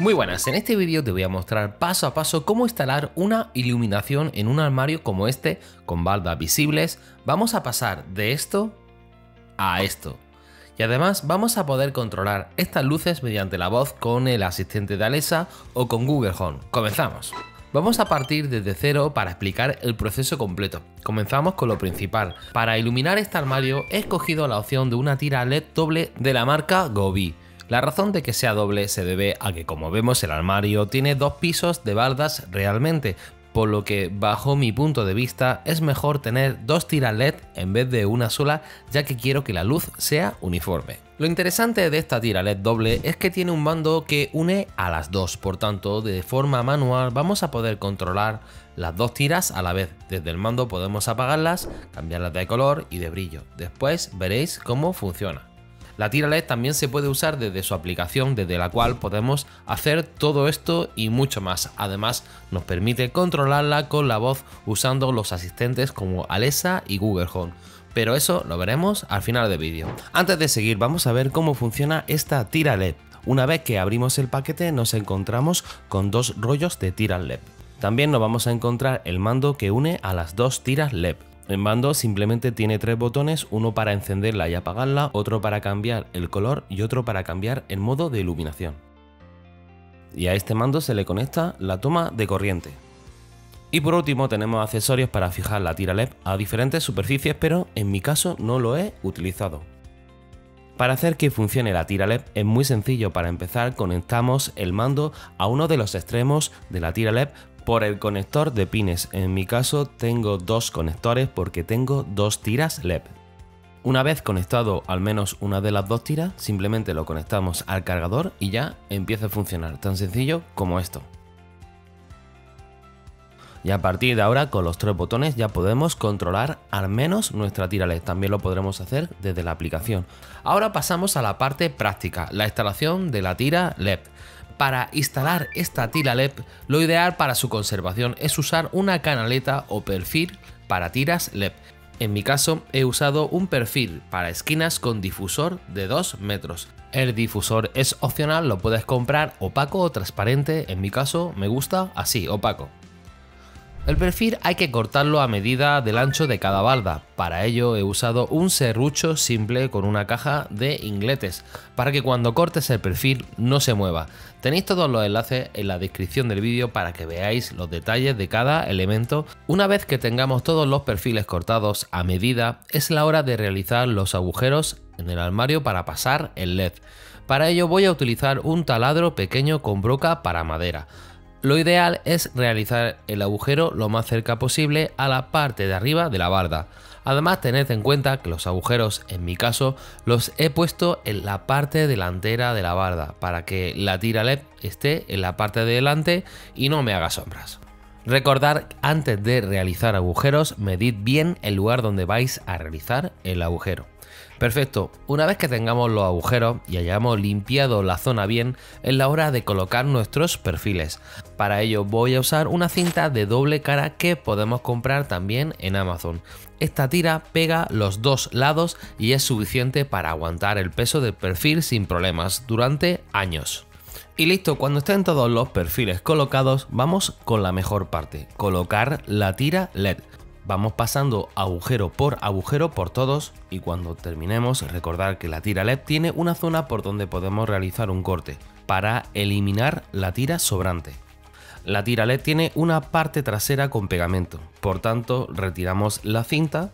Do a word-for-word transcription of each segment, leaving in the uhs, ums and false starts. Muy buenas, en este vídeo te voy a mostrar paso a paso cómo instalar una iluminación en un armario como este con baldas visibles. Vamos a pasar de esto a esto. Y además vamos a poder controlar estas luces mediante la voz con el asistente de Alexa o con Google Home. ¡Comenzamos! Vamos a partir desde cero para explicar el proceso completo. Comenzamos con lo principal. Para iluminar este armario he escogido la opción de una tira L E D doble de la marca Govee. La razón de que sea doble se debe a que, como vemos, el armario tiene dos pisos de baldas realmente, por lo que bajo mi punto de vista es mejor tener dos tiras L E D en vez de una sola, ya que quiero que la luz sea uniforme. Lo interesante de esta tira L E D doble es que tiene un mando que une a las dos, por tanto de forma manual vamos a poder controlar las dos tiras a la vez. Desde el mando podemos apagarlas, cambiarlas de color y de brillo. Después veréis cómo funciona. La tira L E D también se puede usar desde su aplicación, desde la cual podemos hacer todo esto y mucho más. Además, nos permite controlarla con la voz usando los asistentes como Alexa y Google Home. Pero eso lo veremos al final del vídeo. Antes de seguir, vamos a ver cómo funciona esta tira L E D. Una vez que abrimos el paquete, nos encontramos con dos rollos de tiras L E D. También nos vamos a encontrar el mando que une a las dos tiras L E D. El mando simplemente tiene tres botones, uno para encenderla y apagarla, otro para cambiar el color y otro para cambiar el modo de iluminación. Y a este mando se le conecta la toma de corriente. Y por último tenemos accesorios para fijar la tira L E D a diferentes superficies, pero en mi caso no lo he utilizado. Para hacer que funcione la tira L E D es muy sencillo. Para empezar, conectamos el mando a uno de los extremos de la tira L E D por el conector de pines. En mi caso tengo dos conectores porque tengo dos tiras L E D. Una vez conectado al menos una de las dos tiras, simplemente lo conectamos al cargador y ya empieza a funcionar, tan sencillo como esto. Y a partir de ahora, con los tres botones ya podemos controlar al menos nuestra tira L E D. También lo podremos hacer desde la aplicación. Ahora pasamos a la parte práctica, la instalación de la tira L E D. Para instalar esta tira L E D, lo ideal para su conservación es usar una canaleta o perfil para tiras L E D. En mi caso he usado un perfil para esquinas con difusor de dos metros. El difusor es opcional, lo puedes comprar opaco o transparente. En mi caso me gusta así, opaco. El perfil hay que cortarlo a medida del ancho de cada balda. Para ello he usado un serrucho simple con una caja de ingletes para que cuando cortes el perfil no se mueva. Tenéis todos los enlaces en la descripción del vídeo para que veáis los detalles de cada elemento. Una vez que tengamos todos los perfiles cortados a medida, es la hora de realizar los agujeros en el armario para pasar el L E D. Para ello voy a utilizar un taladro pequeño con broca para madera. Lo ideal es realizar el agujero lo más cerca posible a la parte de arriba de la balda. Además, tened en cuenta que los agujeros, en mi caso, los he puesto en la parte delantera de la balda para que la tira L E D esté en la parte de delante y no me haga sombras. Recordad, antes de realizar agujeros, medid bien el lugar donde vais a realizar el agujero. Perfecto, una vez que tengamos los agujeros y hayamos limpiado la zona bien, es la hora de colocar nuestros perfiles. Para ello voy a usar una cinta de doble cara que podemos comprar también en Amazon. Esta tira pega los dos lados y es suficiente para aguantar el peso del perfil sin problemas durante años. Y listo, cuando estén todos los perfiles colocados, vamos con la mejor parte, colocar la tira L E D. Vamos pasando agujero por agujero por todos y cuando terminemos recordar que la tira L E D tiene una zona por donde podemos realizar un corte para eliminar la tira sobrante. La tira L E D tiene una parte trasera con pegamento, por tanto retiramos la cinta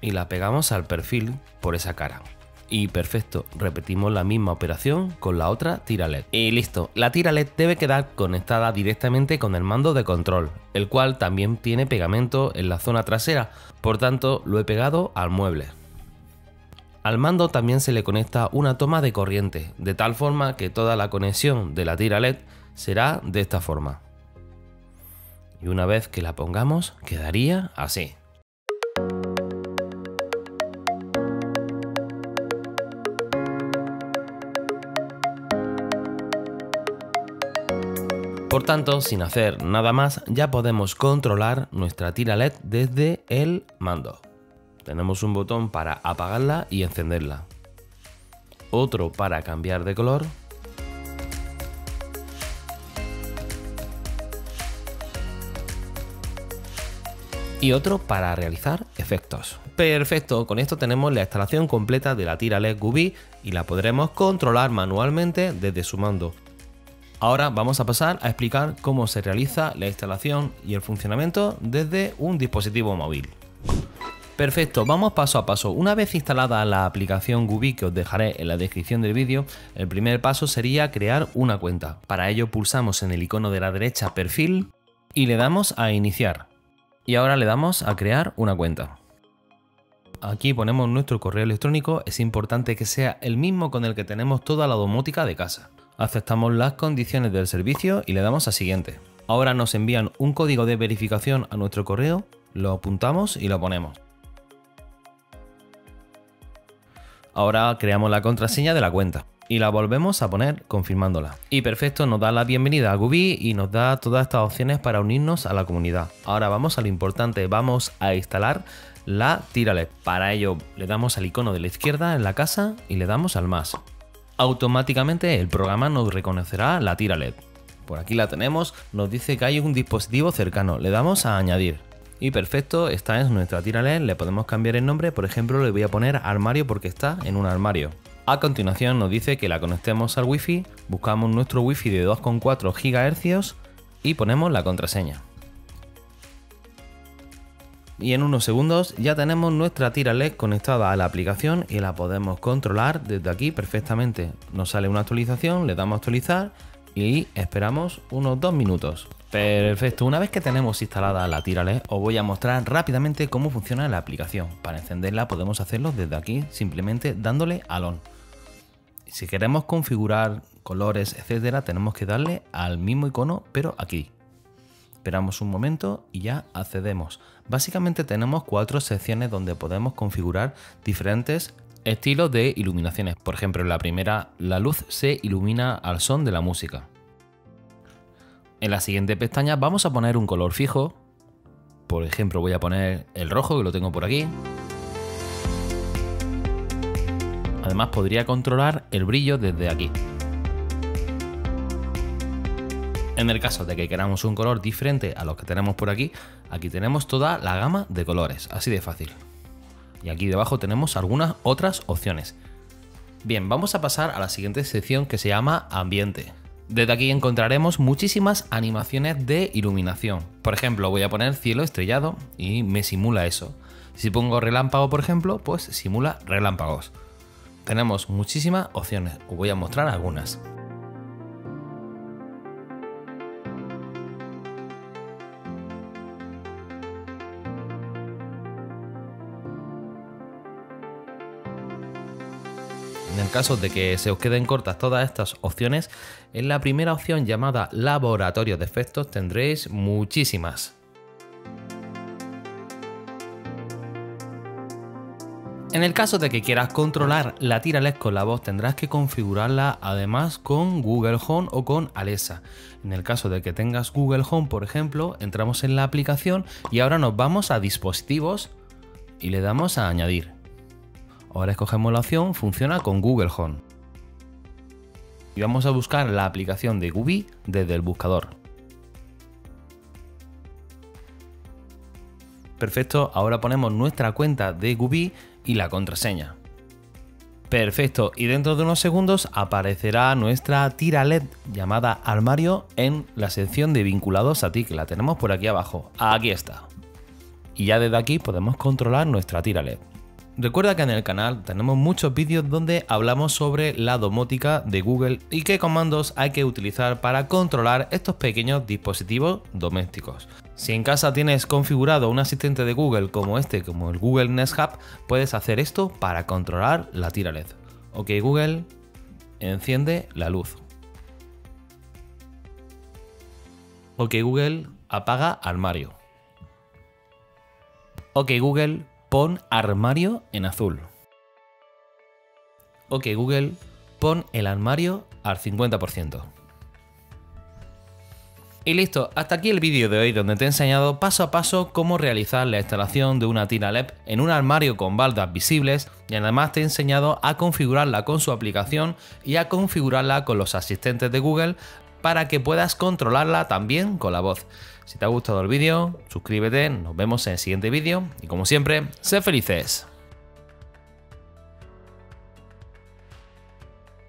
y la pegamos al perfil por esa cara. Y perfecto, repetimos la misma operación con la otra tira L E D. Y listo, la tira L E D debe quedar conectada directamente con el mando de control, el cual también tiene pegamento en la zona trasera, por tanto lo he pegado al mueble. Al mando también se le conecta una toma de corriente, de tal forma que toda la conexión de la tira L E D será de esta forma. Y una vez que la pongamos, quedaría así. Por tanto, sin hacer nada más, ya podemos controlar nuestra tira L E D desde el mando. Tenemos un botón para apagarla y encenderla, otro para cambiar de color y otro para realizar efectos. Perfecto, con esto tenemos la instalación completa de la tira L E D Govee y la podremos controlar manualmente desde su mando. Ahora vamos a pasar a explicar cómo se realiza la instalación y el funcionamiento desde un dispositivo móvil. Perfecto, vamos paso a paso. Una vez instalada la aplicación Govee, que os dejaré en la descripción del vídeo, el primer paso sería crear una cuenta. Para ello pulsamos en el icono de la derecha Perfil y le damos a Iniciar. Y ahora le damos a Crear una cuenta. Aquí ponemos nuestro correo electrónico, es importante que sea el mismo con el que tenemos toda la domótica de casa. Aceptamos las condiciones del servicio y le damos a Siguiente. Ahora nos envían un código de verificación a nuestro correo, lo apuntamos y lo ponemos. Ahora creamos la contraseña de la cuenta y la volvemos a poner confirmándola. Y perfecto, nos da la bienvenida a Govee y nos da todas estas opciones para unirnos a la comunidad. Ahora vamos a lo importante, vamos a instalar la tira L E D. Para ello le damos al icono de la izquierda en la casa y le damos al más. Automáticamente el programa nos reconocerá la tira L E D. Por aquí la tenemos, nos dice que hay un dispositivo cercano, le damos a Añadir. Y perfecto, esta es nuestra tira L E D, le podemos cambiar el nombre, por ejemplo le voy a poner armario porque está en un armario. A continuación nos dice que la conectemos al wifi, buscamos nuestro wifi de dos coma cuatro gigahercios y ponemos la contraseña. Y en unos segundos ya tenemos nuestra tira L E D conectada a la aplicación y la podemos controlar desde aquí perfectamente. Nos sale una actualización, le damos a actualizar y esperamos unos dos minutos. Perfecto, una vez que tenemos instalada la tira L E D, os voy a mostrar rápidamente cómo funciona la aplicación. Para encenderla podemos hacerlo desde aquí, simplemente dándole al ON. Si queremos configurar colores, etcétera, tenemos que darle al mismo icono, pero aquí. Esperamos un momento y ya accedemos. Básicamente tenemos cuatro secciones donde podemos configurar diferentes estilos de iluminaciones. Por ejemplo, en la primera, la luz se ilumina al son de la música. En la siguiente pestaña vamos a poner un color fijo, por ejemplo voy a poner el rojo que lo tengo por aquí. Además podría controlar el brillo desde aquí. En el caso de que queramos un color diferente a los que tenemos por aquí, aquí tenemos toda la gama de colores, así de fácil. Y aquí debajo tenemos algunas otras opciones. Bien, vamos a pasar a la siguiente sección que se llama Ambiente. Desde aquí encontraremos muchísimas animaciones de iluminación. Por ejemplo, voy a poner cielo estrellado y me simula eso. Si pongo relámpago, por ejemplo, pues simula relámpagos. Tenemos muchísimas opciones, os voy a mostrar algunas. En el caso de que se os queden cortas todas estas opciones, en la primera opción llamada Laboratorio de Efectos tendréis muchísimas. En el caso de que quieras controlar la tira L E D con la voz, tendrás que configurarla además con Google Home o con Alexa. En el caso de que tengas Google Home, por ejemplo, entramos en la aplicación y ahora nos vamos a Dispositivos y le damos a Añadir. Ahora escogemos la opción, funciona con Google Home. Y vamos a buscar la aplicación de Govee desde el buscador. Perfecto, ahora ponemos nuestra cuenta de Govee y la contraseña. Perfecto, y dentro de unos segundos aparecerá nuestra tira L E D llamada Armario en la sección de Vinculados a ti, que la tenemos por aquí abajo. Aquí está. Y ya desde aquí podemos controlar nuestra tira L E D. Recuerda que en el canal tenemos muchos vídeos donde hablamos sobre la domótica de Google y qué comandos hay que utilizar para controlar estos pequeños dispositivos domésticos. Si en casa tienes configurado un asistente de Google como este, como el Google Nest Hub, puedes hacer esto para controlar la tira L E D. Ok Google, enciende la luz. Ok Google, apaga armario. Ok Google, pon armario en azul. Ok Google, pon el armario al cincuenta por ciento. Y listo, hasta aquí el vídeo de hoy donde te he enseñado paso a paso cómo realizar la instalación de una tira L E D en un armario con baldas visibles y además te he enseñado a configurarla con su aplicación y a configurarla con los asistentes de Google para que puedas controlarla también con la voz. Si te ha gustado el vídeo, suscríbete, nos vemos en el siguiente vídeo y como siempre, sé felices.